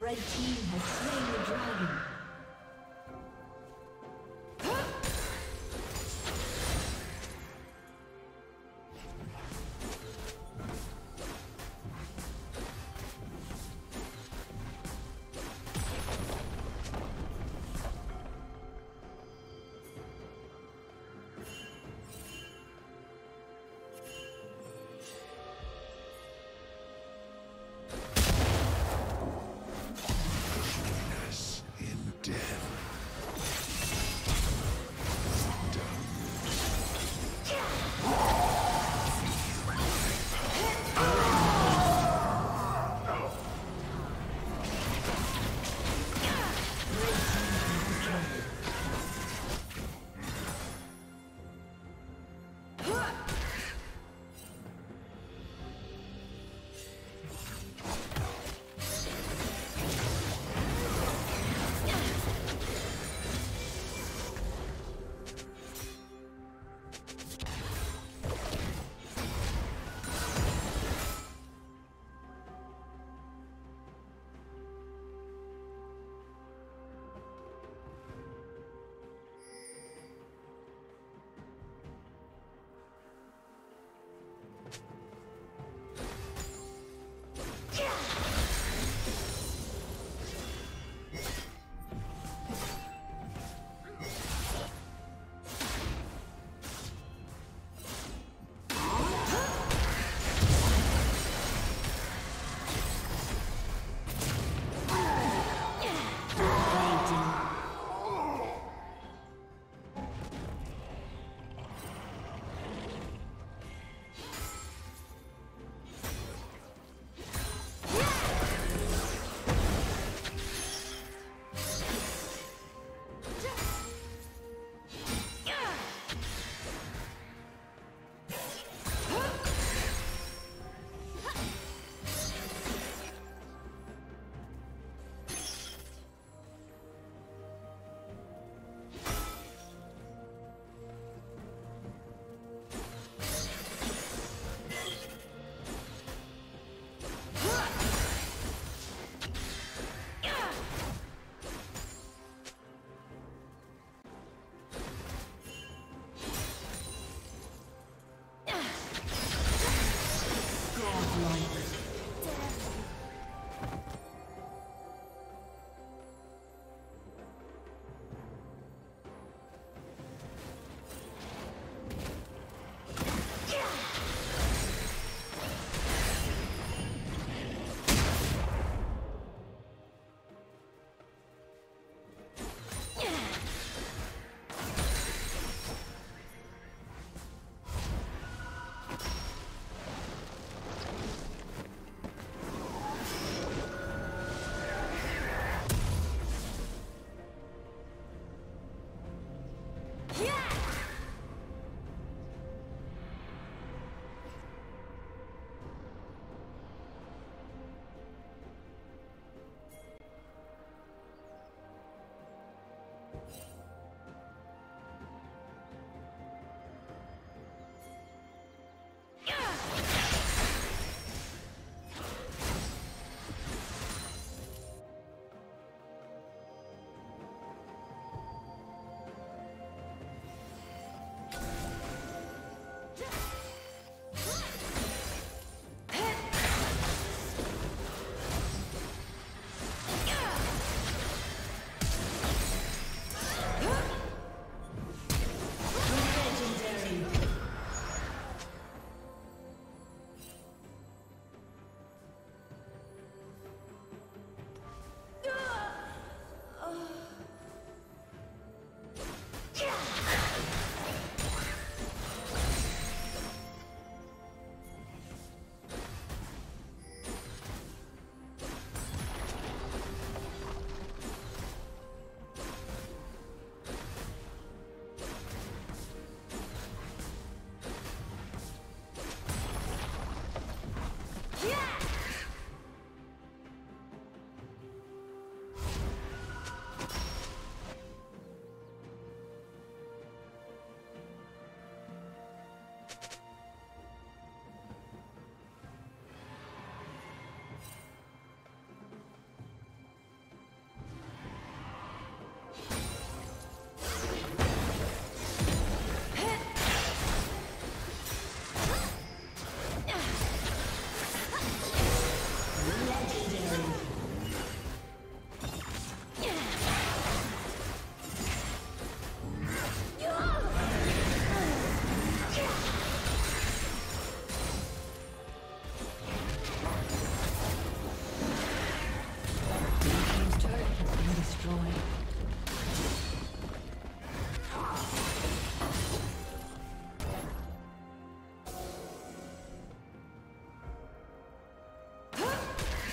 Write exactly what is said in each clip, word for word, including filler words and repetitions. Red team has slain the dragon.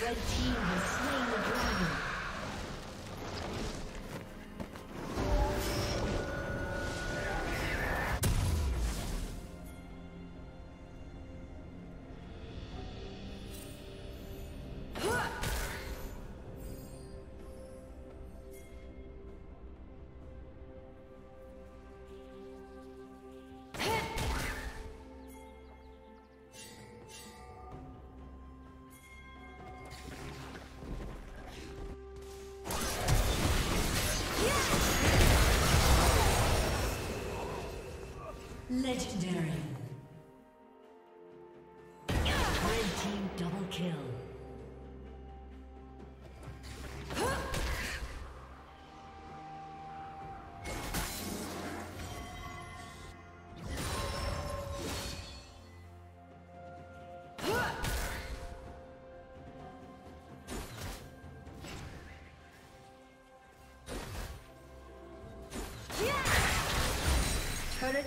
Red team has slain the dragon. Legendary. Red team double kill. Turret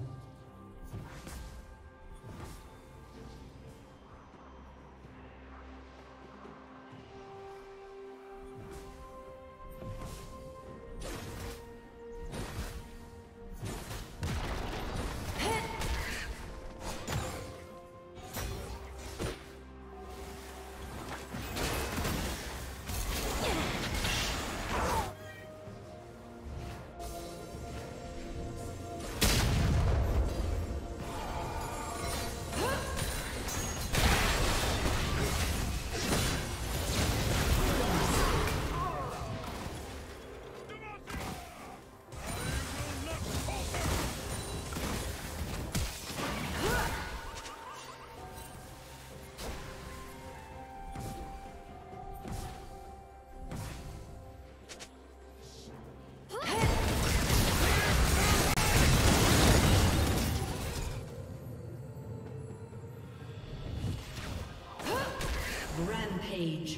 Rampage.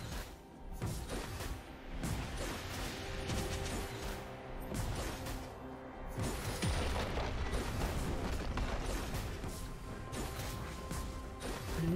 Blue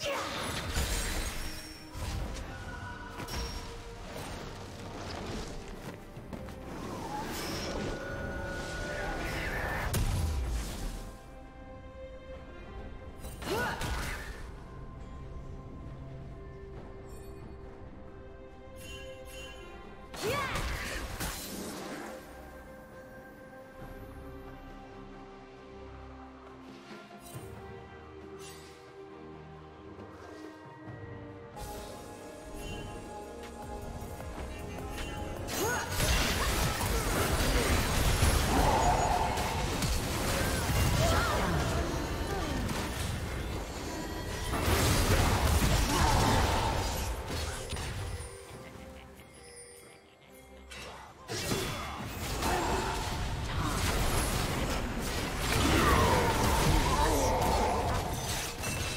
Yeah. The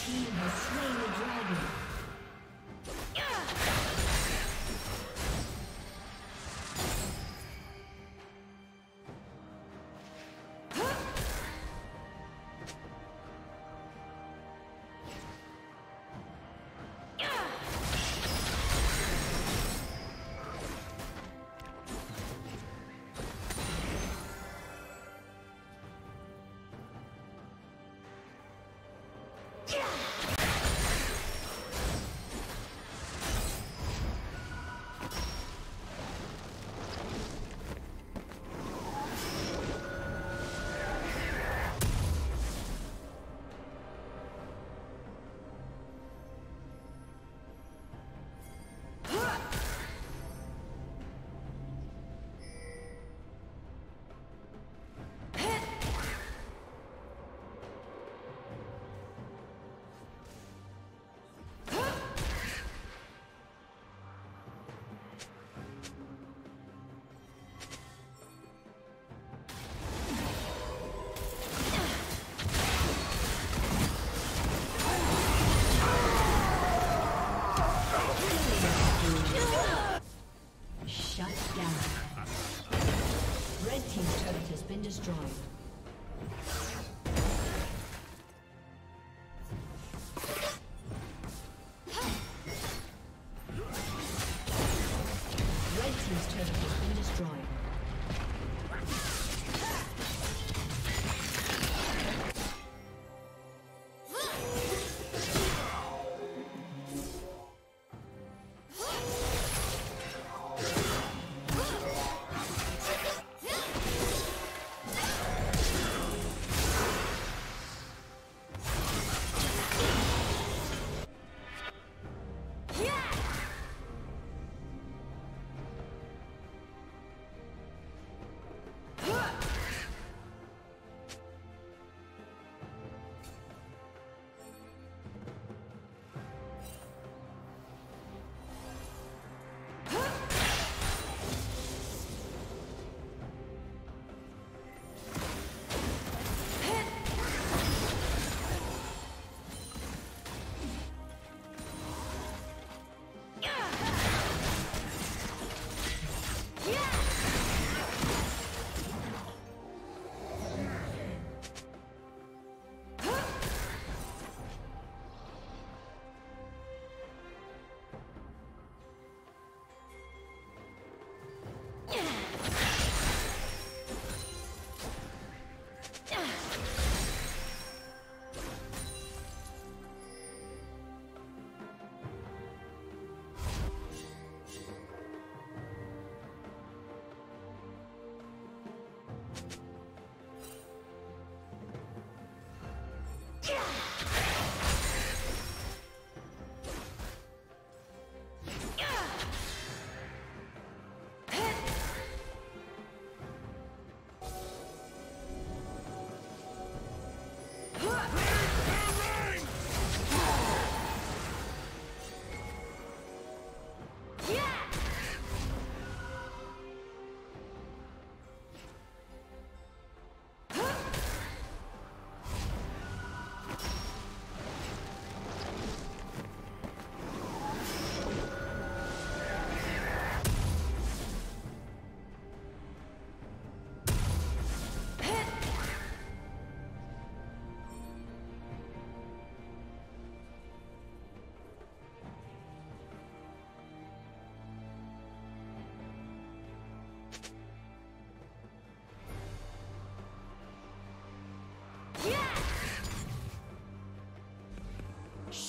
team has slain the dragon.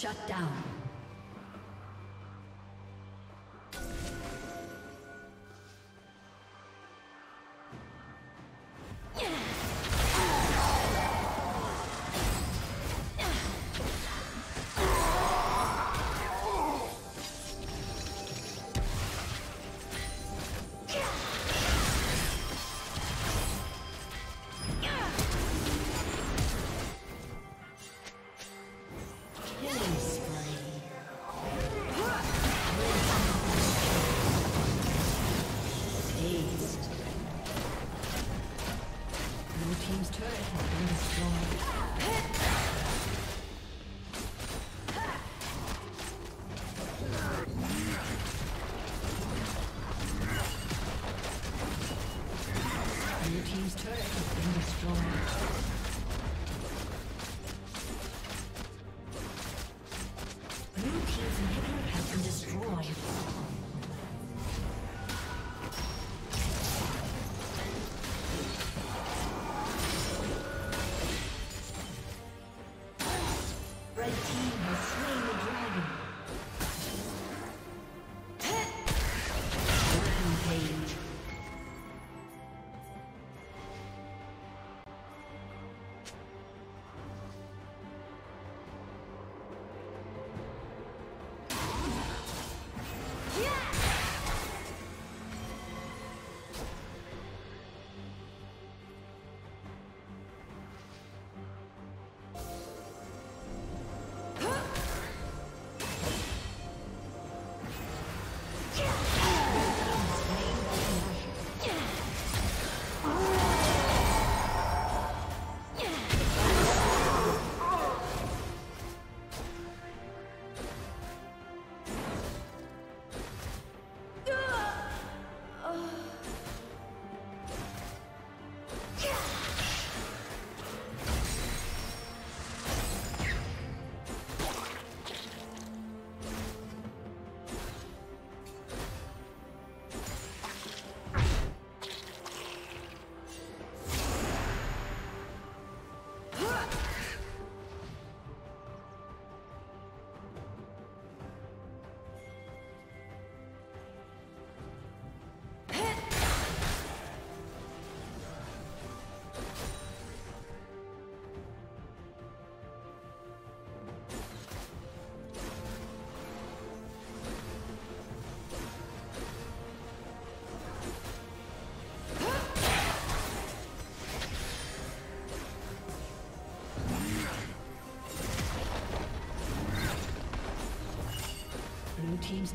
Shut down. Blue team's